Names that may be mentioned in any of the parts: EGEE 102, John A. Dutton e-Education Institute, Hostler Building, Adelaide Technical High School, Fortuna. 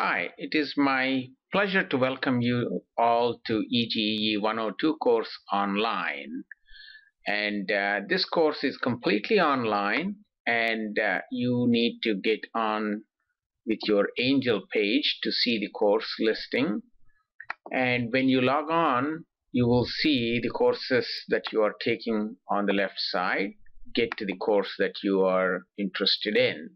Hi, it is my pleasure to welcome you all to EGEE 102 course online. And this course is completely online, and you need to get on with your Angel page to see the course listing. And when you log on, you will see the courses that you are taking on the left side. Get to the course that you are interested in.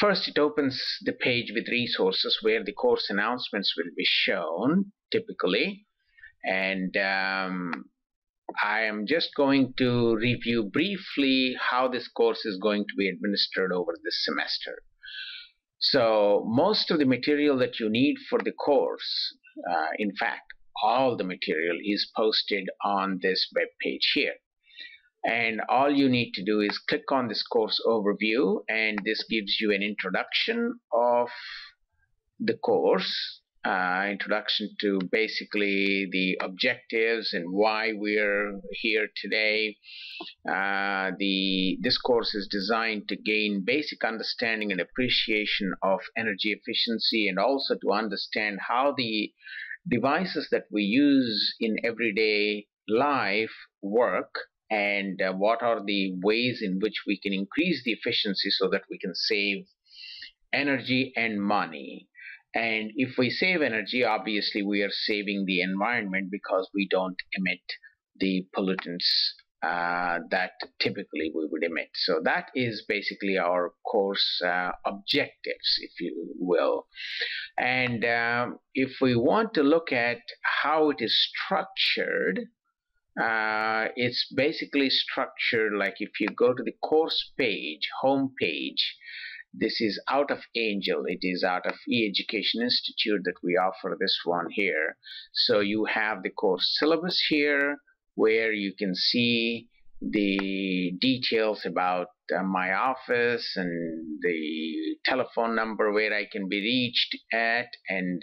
First, it opens the page with resources where the course announcements will be shown, typically. And I am just going to review briefly how this course is going to be administered over this semester. So, most of the material that you need for the course, in fact, all the material is posted on this web page here. And all you need to do is click on this course overview, and this gives you an introduction of the course, introduction to basically the objectives and why we're here today. This course is designed to gain basic understanding and appreciation of energy efficiency, and also to understand how the devices that we use in everyday life work, and what are the ways in which we can increase the efficiency so that we can save energy and money. And if we save energy, obviously we are saving the environment because we don't emit the pollutants that typically we would emit. So that is basically our course objectives, if you will. And if we want to look at how it is structured, it's basically structured like if you go to the course page, home page. This is out of Angel. It is out of e-Education Institute that we offer this one here. So you have the course syllabus here, where you can see the details about my office and the telephone number where I can be reached at, and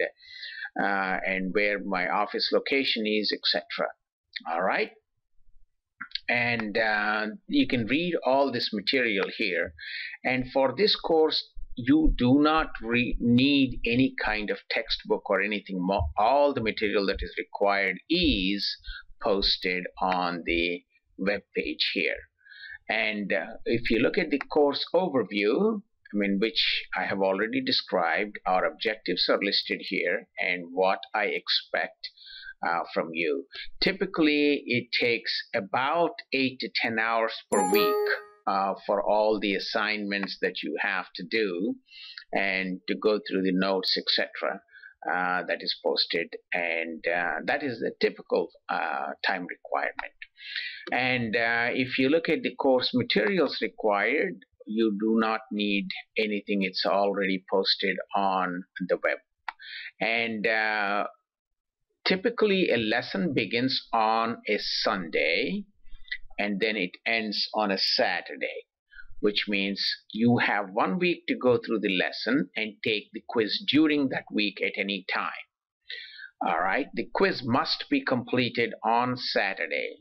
where my office location is, etc. All right, and you can read all this material here. And for this course, you do not need any kind of textbook or anything more. All the material that is required is posted on the web page here. And if you look at the course overview, which I have already described, our objectives are listed here and what I expect from you. Typically, it takes about 8 to 10 hours per week for all the assignments that you have to do, and to go through the notes, etc. That is posted, and that is the typical time requirement. And if you look at the course materials required, you do not need anything. It's already posted on the web. And typically, a lesson begins on a Sunday, and then it ends on a Saturday, which means you have 1 week to go through the lesson and take the quiz during that week at any time. All right, the quiz must be completed on Saturday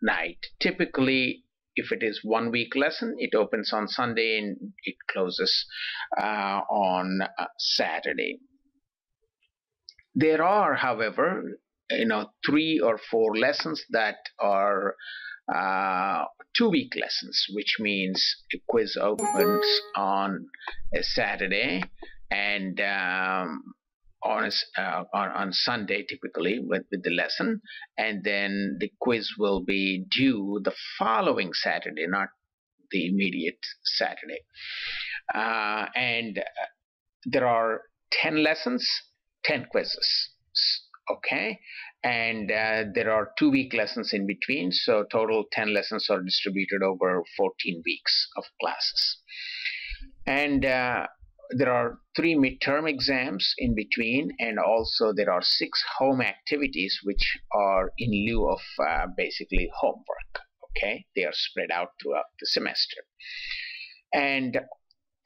night. Typically, if it is 1 week lesson, it opens on Sunday and it closes on Saturday. There are, however, 3 or 4 lessons that are 2-week lessons, which means a quiz opens on a Saturday and on Sunday, typically with the lesson, and then the quiz will be due the following Saturday, not the immediate Saturday. And there are 10 lessons. 10 quizzes, okay? And there are 2-week lessons in between, so total 10 lessons are distributed over 14 weeks of classes. And there are 3 midterm exams in between, and also there are 6 home activities, which are in lieu of basically homework, okay? They are spread out throughout the semester. And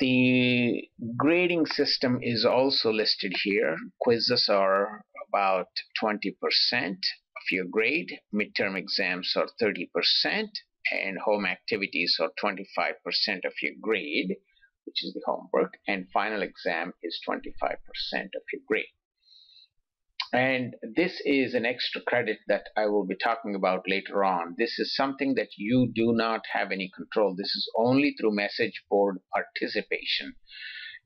the grading system is also listed here. Quizzes are about 20% of your grade, midterm exams are 30%, and home activities are 25% of your grade, which is the homework, and final exam is 25% of your grade. And this is an extra credit that I will be talking about later on. This is something that you do not have any control. This is only through message board participation.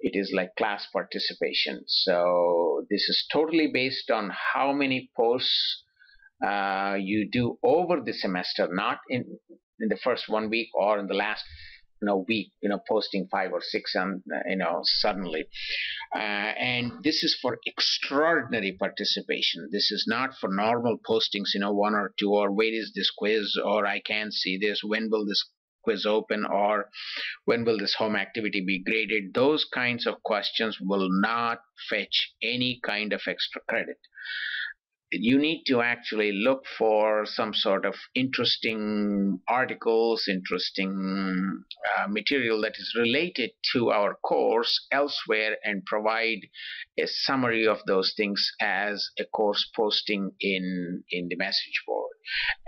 It is like class participation. So this is totally based on how many posts you do over the semester, not in the first 1 week or in the last week, posting 5 or 6 and suddenly. And this is for extraordinary participation. This is not for normal postings, 1 or 2, or where is this quiz, or I can't see this, when will this quiz open, or when will this home activity be graded. Those kinds of questions will not fetch any kind of extra credit. You need to actually look for some sort of interesting articles, interesting material that is related to our course elsewhere, and provide a summary of those things as a course posting in the message board.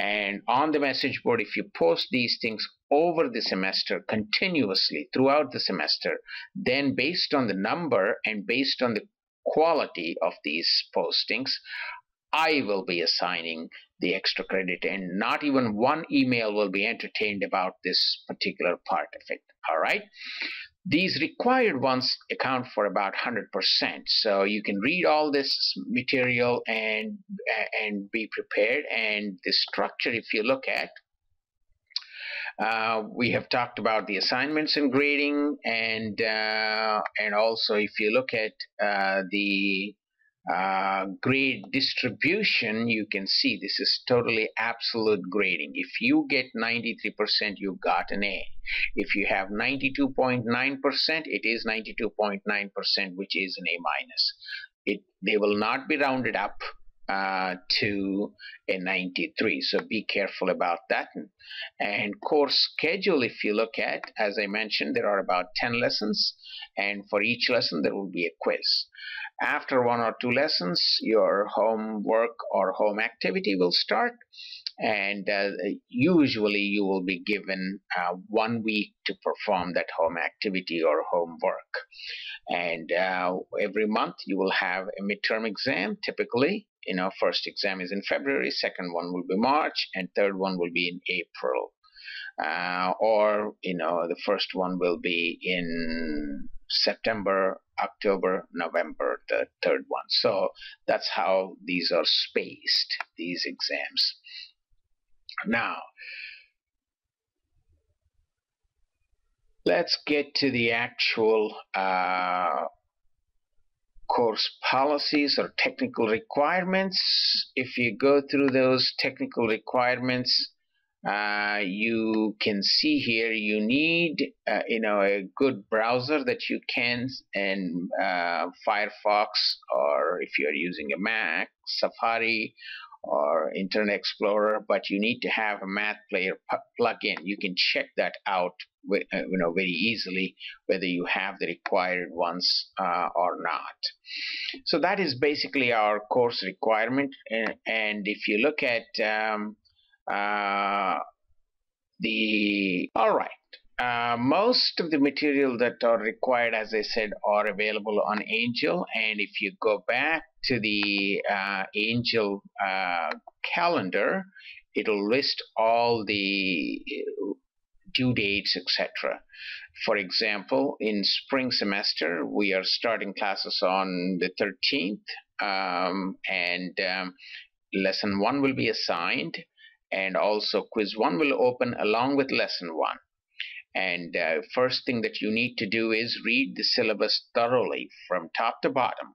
And on the message board, if you post these things over the semester continuously throughout the semester, then based on the number and based on the quality of these postings, I will be assigning the extra credit, and not even one email will be entertained about this particular part of it. All right. These required ones account for about 100%. So you can read all this material and be prepared. And the structure, if you look at, we have talked about the assignments and grading, and also if you look at the grade distribution, you can see this is totally absolute grading. If you get 93%, you got an A. If you have 92.9%, it is 92.9%, which is an A-. They will not be rounded up to a 93, so be careful about that. And course schedule, if you look at, as I mentioned, there are about 10 lessons, and for each lesson there will be a quiz. After 1 or 2 lessons, your homework or home activity will start, and usually you will be given 1 week to perform that home activity or homework. And every month you will have a midterm exam. Typically, first exam is in February, second one will be March, and third one will be in April, or the first one will be in September, October, November, the third one. So that's how these are spaced, these exams. Now, let's get to the actual course policies or technical requirements. If you go through those technical requirements, you can see here you need a good browser that you can, and Firefox, or if you're using a Mac, Safari or Internet Explorer, but you need to have a Math Player plugin. You can check that out very easily, whether you have the required ones or not. So that is basically our course requirement. And if you look at most of the material that are required, as I said, are available on Angel. And if you go back to the Angel calendar, it'll list all the due dates, etc. For example, in spring semester, we are starting classes on the 13th, and lesson 1 will be assigned, and also quiz 1 will open along with lesson 1. And first thing that you need to do is read the syllabus thoroughly from top to bottom,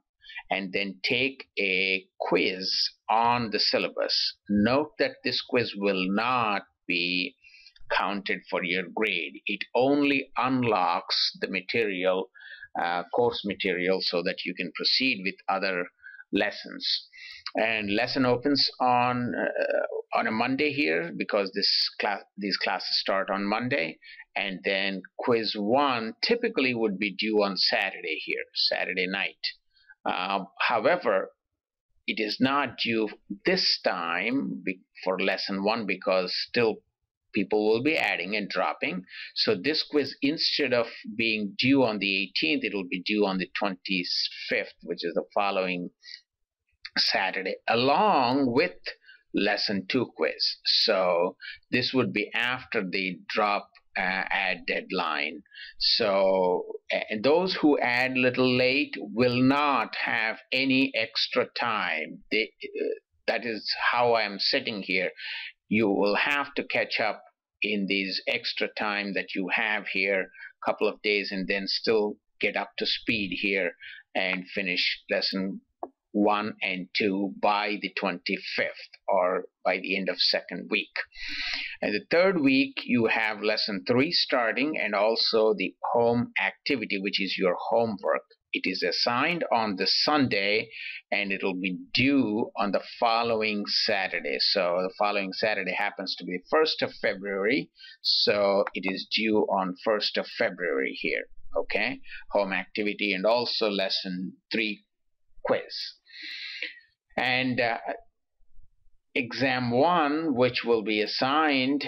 and then take a quiz on the syllabus. Note that this quiz will not be counted for your grade. It only unlocks the material, course material, so that you can proceed with other lessons. And lesson opens on a Monday here, because these classes start on Monday, and then quiz 1 typically would be due on Saturday here, Saturday night. However, it is not due this time for lesson 1, because still people will be adding and dropping. So this quiz, instead of being due on the 18th, it will be due on the 25th, which is the following Saturday, along with lesson 2 quiz. So this would be after the drop add deadline. So those who add little late will not have any extra time. That is how I'm sitting here. You will have to catch up in these extra time that you have here, a couple of days, and then still get up to speed here and finish lesson 1 and 2 by the 25th, or by the end of second week. And the third week you have lesson 3 starting, and also the home activity, which is your homework. It is assigned on the Sunday and it will be due on the following Saturday. So the following Saturday happens to be 1st of February, so it is due on 1st of February here. Okay, home activity and also lesson 3 quiz. And exam 1, which will be assigned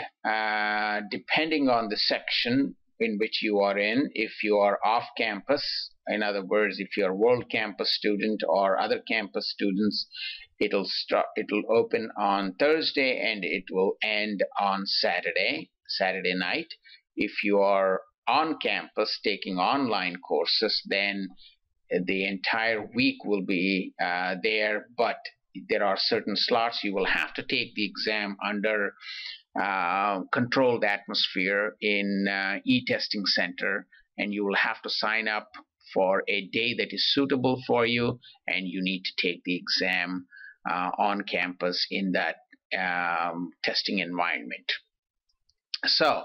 depending on the section in which you are in. If you are off campus, in other words, if you're a world campus student or other campus students, it'll open on Thursday and it will end on Saturday night. If you are on campus taking online courses, then the entire week will be there, but there are certain slots. You will have to take the exam under controlled atmosphere in e-testing center, and you will have to sign up for a day that is suitable for you, and you need to take the exam on campus in that testing environment. So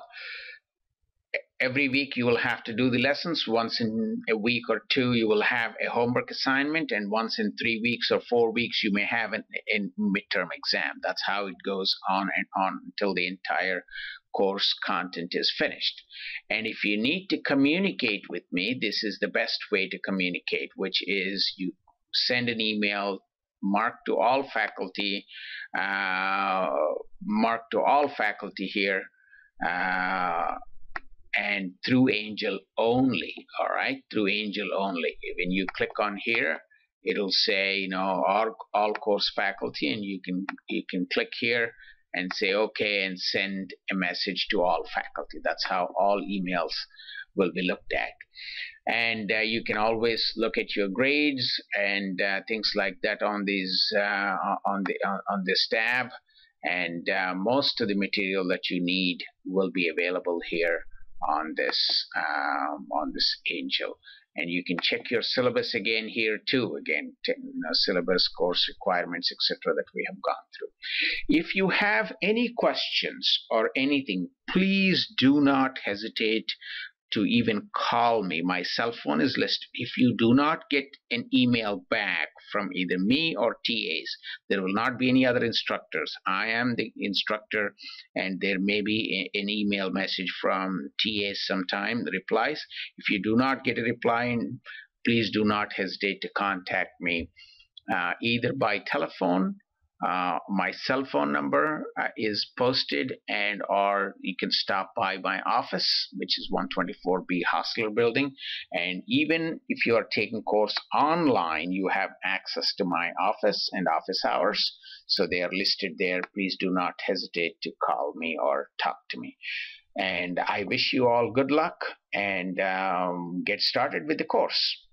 every week you will have to do the lessons. Once in a week or 2 you will have a homework assignment, and once in 3 weeks or 4 weeks you may have a midterm exam. That's how it goes on and on until the entire course content is finished. And if you need to communicate with me, this is the best way to communicate, which is you send an email mark to all faculty here, and through Angel only. All right, through Angel only. When you click on here, it'll say, you know, all course faculty, and you can click here and say okay and send a message to all faculty. That's how all emails will be looked at. And you can always look at your grades and things like that on these on this tab. And most of the material that you need will be available here on this Angel. And you can check your syllabus again here too. Again, you know, syllabus, course requirements, etc. that we have gone through. If you have any questions or anything, please do not hesitate to even call me. My cell phone is listed. If you do not get an email back from either me or TAs, there will not be any other instructors. I am the instructor, and there may be an email message from TAs sometime, the replies. If you do not get a reply, please do not hesitate to contact me either by telephone. My cell phone number is posted, and or you can stop by my office, which is 124B Hostler Building. And even if you are taking course online, you have access to my office and office hours, so they are listed there. Please do not hesitate to call me or talk to me. And I wish you all good luck, and get started with the course.